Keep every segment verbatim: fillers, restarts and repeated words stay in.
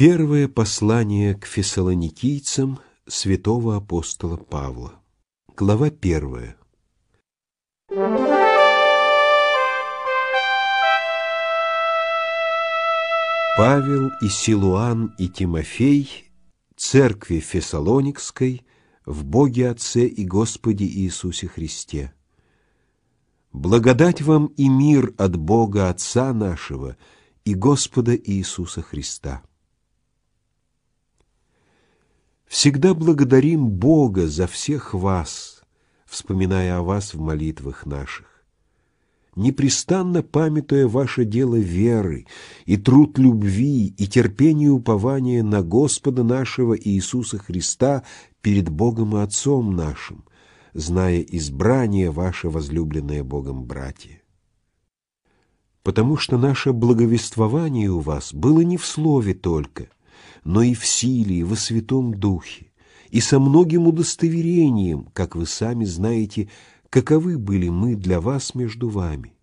Первое послание к фессалоникийцам святого апостола Павла. Глава первая. Павел и Силуан и Тимофей, церкви Фессалоникской, в Боге Отце и Господе Иисусе Христе. Благодать вам и мир от Бога Отца нашего и Господа Иисуса Христа. Всегда благодарим Бога за всех вас, вспоминая о вас в молитвах наших, непрестанно памятуя ваше дело веры и труд любви и терпение упования на Господа нашего Иисуса Христа перед Богом и Отцом нашим, зная избрание ваше, возлюбленное Богом братья. Потому что наше благовествование у вас было не в слове только, но и в силе, и во Святом Духе, и со многим удостоверением, как вы сами знаете, каковы были мы для вас между вами.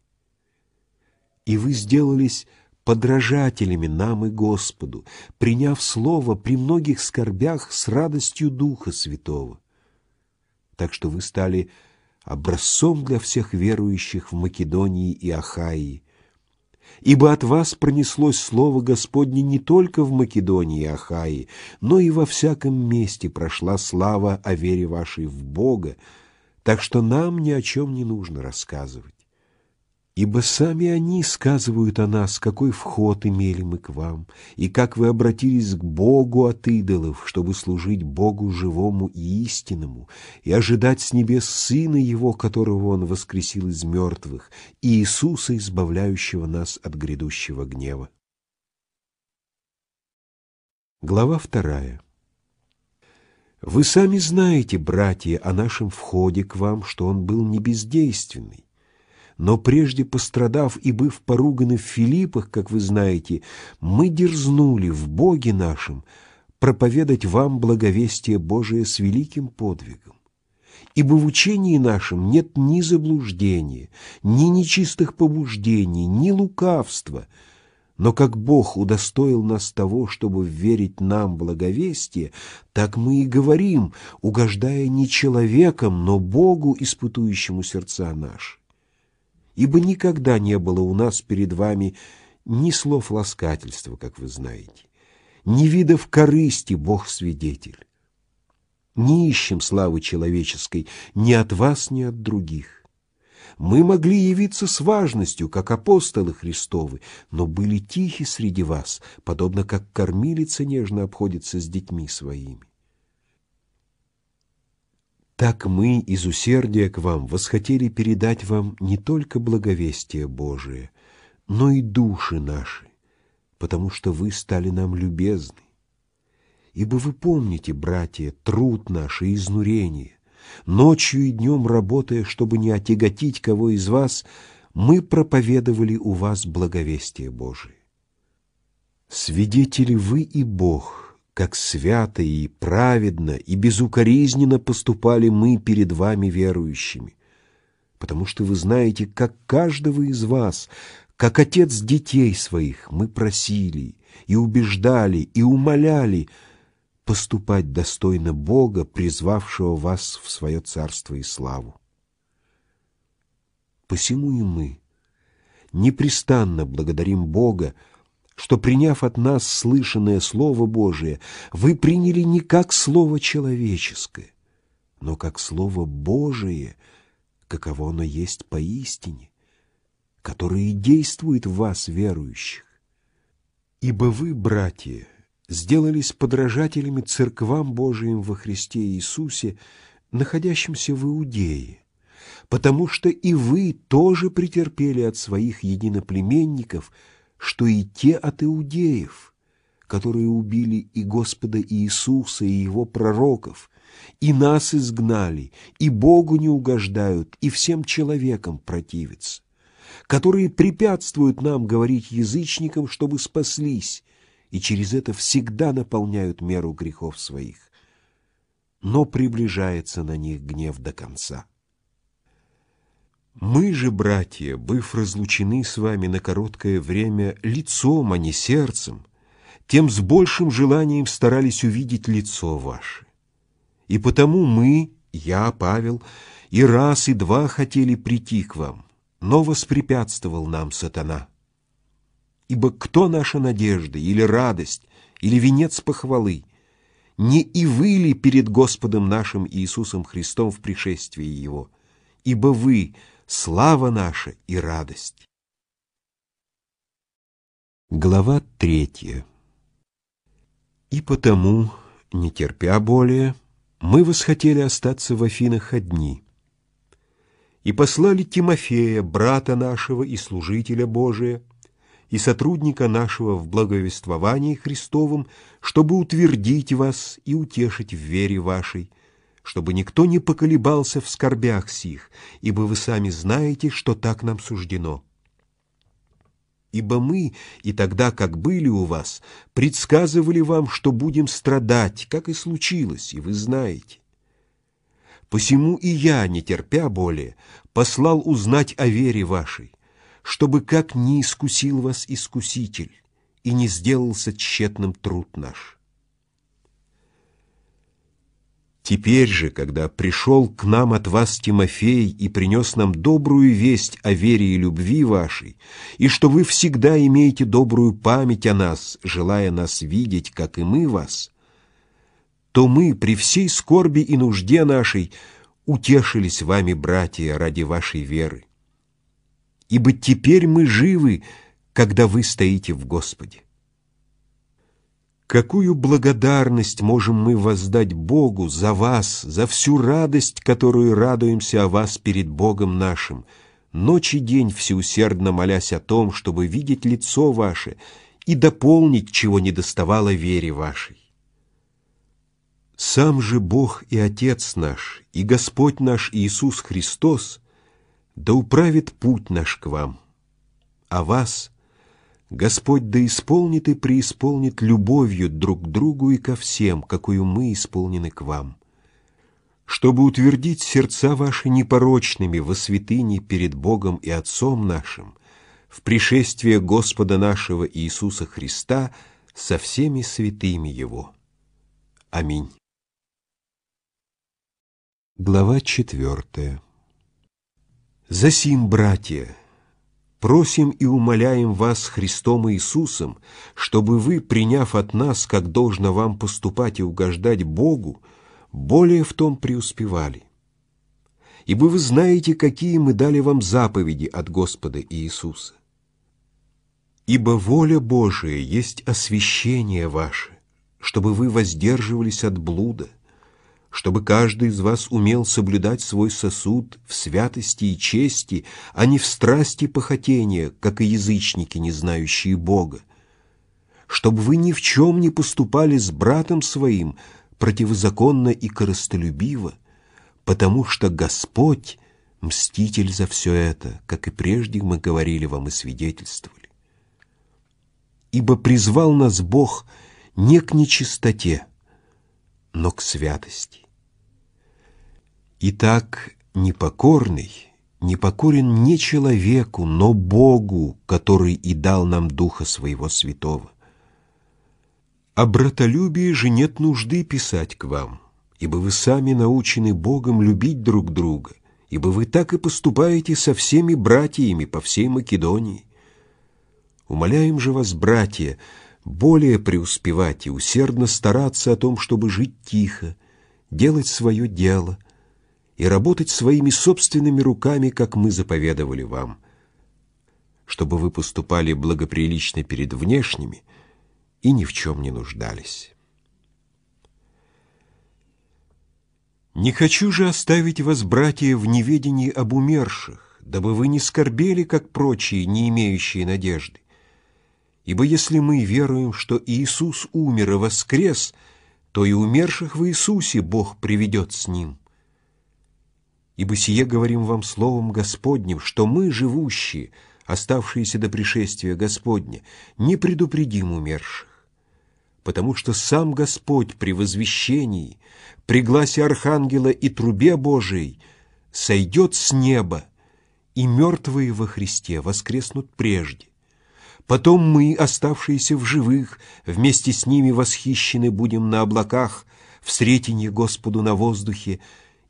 И вы сделались подражателями нам и Господу, приняв слово при многих скорбях с радостью Духа Святого. Так что вы стали образцом для всех верующих в Македонии и Ахаии, ибо от вас пронеслось слово Господне не только в Македонии и Ахаии, но и во всяком месте прошла слава о вере вашей в Бога, так что нам ни о чем не нужно рассказывать, ибо сами они сказывают о нас, какой вход имели мы к вам, и как вы обратились к Богу от идолов, чтобы служить Богу живому и истинному, и ожидать с небес Сына Его, которого Он воскресил из мертвых, и Иисуса, избавляющего нас от грядущего гнева. Глава вторая. Вы сами знаете, братья, о нашем входе к вам, что он был не бездейственный. Но прежде пострадав и быв поруганы в Филиппах, как вы знаете, мы дерзнули в Боге нашем проповедать вам благовестие Божие с великим подвигом. Ибо в учении нашем нет ни заблуждения, ни нечистых побуждений, ни лукавства, но как Бог удостоил нас того, чтобы верить нам благовестие, так мы и говорим, угождая не человеком, но Богу, испытующему сердца наши. Ибо никогда не было у нас перед вами ни слов ласкательства, как вы знаете, ни видов корысти, Бог свидетель. Не ищем славы человеческой ни от вас, ни от других. Мы могли явиться с важностью, как апостолы Христовы, но были тихи среди вас, подобно как кормилица нежно обходится с детьми своими. Так мы из усердия к вам восхотели передать вам не только благовестие Божие, но и души наши, потому что вы стали нам любезны. Ибо вы помните, братья, труд наш и изнурение. Ночью и днем работая, чтобы не отяготить кого из вас, мы проповедовали у вас благовестие Божие. Свидетели вы и Бог, как свято и праведно и безукоризненно поступали мы перед вами верующими, потому что вы знаете, как каждого из вас, как отец детей своих, мы просили и убеждали и умоляли поступать достойно Бога, призвавшего вас в свое царство и славу. Посему и мы непрестанно благодарим Бога, что, приняв от нас слышанное Слово Божие, вы приняли не как слово человеческое, но как Слово Божие, каково оно есть поистине, которое и действует в вас, верующих. Ибо вы, братья, сделались подражателями церквам Божиим во Христе Иисусе, находящимся в Иудее, потому что и вы тоже претерпели от своих единоплеменников, что и те от иудеев, которые убили и Господа Иисуса, и Его пророков, и нас изгнали, и Богу не угождают, и всем человекам противятся, которые препятствуют нам говорить язычникам, чтобы спаслись, и через это всегда наполняют меру грехов своих, но приближается на них гнев до конца. Мы же, братья, быв разлучены с вами на короткое время лицом, а не сердцем, тем с большим желанием старались увидеть лицо ваше. И потому мы, я, Павел, и раз, и два хотели прийти к вам, но воспрепятствовал нам сатана. Ибо кто наша надежда, или радость, или венец похвалы? Не и вы ли перед Господом нашим Иисусом Христом в пришествии Его? Ибо вы — слава наша и радость. Глава третья. И потому, не терпя более, мы восхотели остаться в Афинах одни, и послали Тимофея, брата нашего и служителя Божия, и сотрудника нашего в благовествовании Христовом, чтобы утвердить вас и утешить в вере вашей, чтобы никто не поколебался в скорбях сих, ибо вы сами знаете, что так нам суждено. Ибо мы, и тогда, как были у вас, предсказывали вам, что будем страдать, как и случилось, и вы знаете. Посему и я, не терпя более, послал узнать о вере вашей, чтобы как не искусил вас искуситель, и не сделался тщетным труд наш. Теперь же, когда пришел к нам от вас Тимофей и принес нам добрую весть о вере и любви вашей, и что вы всегда имеете добрую память о нас, желая нас видеть, как и мы вас, то мы при всей скорби и нужде нашей утешились вами, братья, ради вашей веры. Ибо теперь мы живы, когда вы стоите в Господе. Какую благодарность можем мы воздать Богу за вас, за всю радость, которую радуемся о вас перед Богом нашим, ночь и день всеусердно молясь о том, чтобы видеть лицо ваше и дополнить, чего недоставало вере вашей. Сам же Бог и Отец наш, и Господь наш Иисус Христос, да управит путь наш к вам. А вас Господь да исполнит и преисполнит любовью друг к другу и ко всем, какую мы исполнены к вам, чтобы утвердить сердца ваши непорочными во святыне перед Богом и Отцом нашим, в пришествие Господа нашего Иисуса Христа со всеми святыми Его. Аминь. Глава четвертая. Засим, братья, просим и умоляем вас Христом Иисусом, чтобы вы, приняв от нас, как должно вам поступать и угождать Богу, более в том преуспевали. Ибо вы знаете, какие мы дали вам заповеди от Господа Иисуса. Ибо воля Божия есть освящение ваше, чтобы вы воздерживались от блуда, чтобы каждый из вас умел соблюдать свой сосуд в святости и чести, а не в страсти похотения, как и язычники, не знающие Бога, чтобы вы ни в чем не поступали с братом своим противозаконно и корыстолюбиво, потому что Господь — мститель за все это, как и прежде мы говорили вам и свидетельствовали. Ибо призвал нас Бог не к нечистоте, но к святости. Итак, непокорный непокорен не человеку, но Богу, который и дал нам Духа Своего Святого. О братолюбии же нет нужды писать к вам, ибо вы сами научены Богом любить друг друга, ибо вы так и поступаете со всеми братьями по всей Македонии. Умоляем же вас, братья, более преуспевать и усердно стараться о том, чтобы жить тихо, делать свое дело и работать своими собственными руками, как мы заповедовали вам, чтобы вы поступали благоприлично перед внешними и ни в чем не нуждались. Не хочу же оставить вас, братья, в неведении об умерших, дабы вы не скорбели, как прочие, не имеющие надежды. Ибо если мы веруем, что Иисус умер и воскрес, то и умерших в Иисусе Бог приведет с Ним. Ибо сие говорим вам словом Господним, что мы, живущие, оставшиеся до пришествия Господня, не предупредим умерших, потому что сам Господь при возвещении, при гласе Архангела и трубе Божией сойдет с неба, и мертвые во Христе воскреснут прежде. Потом мы, оставшиеся в живых, вместе с ними восхищены будем на облаках, в сретенье Господу на воздухе,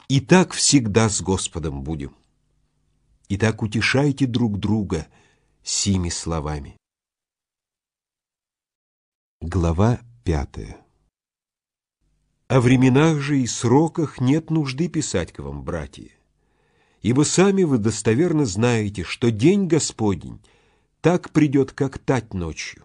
и так всегда с Господом будем. Итак, утешайте друг друга сими словами. Глава пятая. О временах же и сроках нет нужды писать к вам, братья, ибо сами вы достоверно знаете, что день Господень так придет, как тать ночью.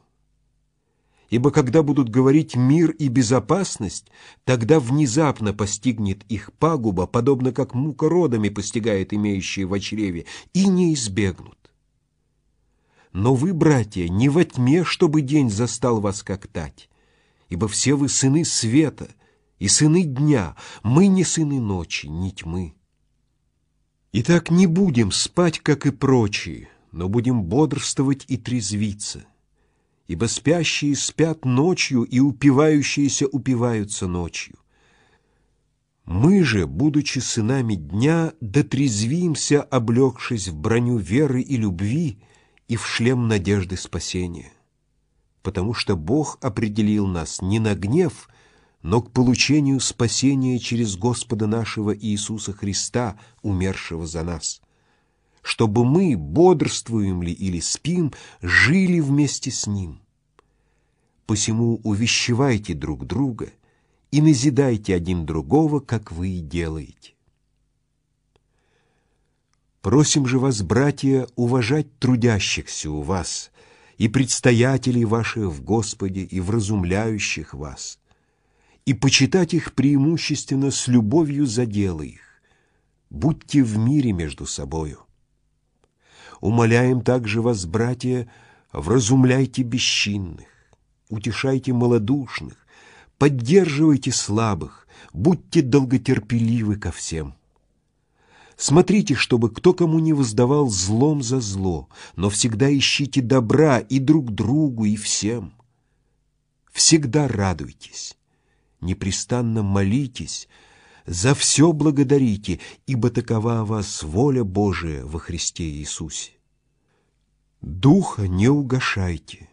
Ибо когда будут говорить мир и безопасность, тогда внезапно постигнет их пагуба, подобно как мука родами постигает имеющие во чреве, и не избегнут. Но вы, братья, не во тьме, чтобы день застал вас как тать, ибо все вы сыны света и сыны дня, мы не сыны ночи, ни тьмы. Итак, не будем спать, как и прочие, но будем бодрствовать и трезвиться, ибо спящие спят ночью, и упивающиеся упиваются ночью. Мы же, будучи сынами дня, дотрезвимся, облегшись в броню веры и любви и в шлем надежды спасения, потому что Бог определил нас не на гнев, но к получению спасения через Господа нашего Иисуса Христа, умершего за нас, чтобы мы, бодрствуем ли или спим, жили вместе с Ним. Посему увещевайте друг друга и назидайте один другого, как вы и делаете. Просим же вас, братья, уважать трудящихся у вас и предстоятелей ваших в Господе и вразумляющих вас, и почитать их преимущественно с любовью за дело их. Будьте в мире между собою. Умоляем также вас, братья, вразумляйте бесчинных, утешайте малодушных, поддерживайте слабых, будьте долготерпеливы ко всем. Смотрите, чтобы кто кому не воздавал злом за зло, но всегда ищите добра и друг другу, и всем. Всегда радуйтесь, непрестанно молитесь, за все благодарите, ибо такова вас воля Божия во Христе Иисусе. Духа не угашайте,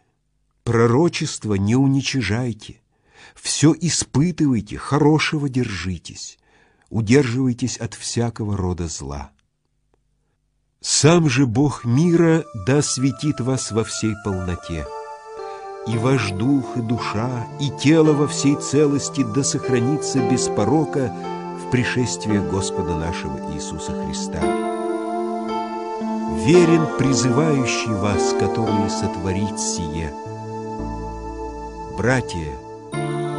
пророчество не уничижайте, все испытывайте, хорошего держитесь, удерживайтесь от всякого рода зла. Сам же Бог мира да осветит вас во всей полноте, и ваш дух, и душа, и тело во всей целости да сохранится без порока в пришествии Господа нашего Иисуса Христа. Верен призывающий вас, который сотворит сие. Братья,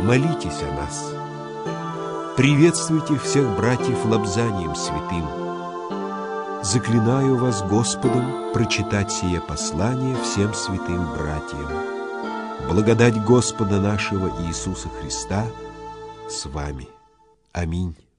молитесь о нас. Приветствуйте всех братьев лобзанием святым. Заклинаю вас Господом прочитать сие послание всем святым братьям. Благодать Господа нашего Иисуса Христа с вами. Аминь.